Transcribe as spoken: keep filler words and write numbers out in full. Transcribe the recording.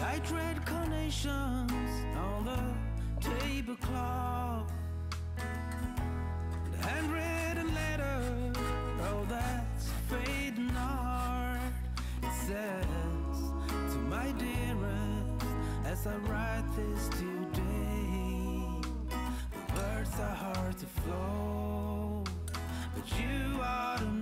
Light red carnations on the tablecloth, the handwritten letter, oh that's fading art. It says to my dearest as I write this today, the words are hard to flow, but you are the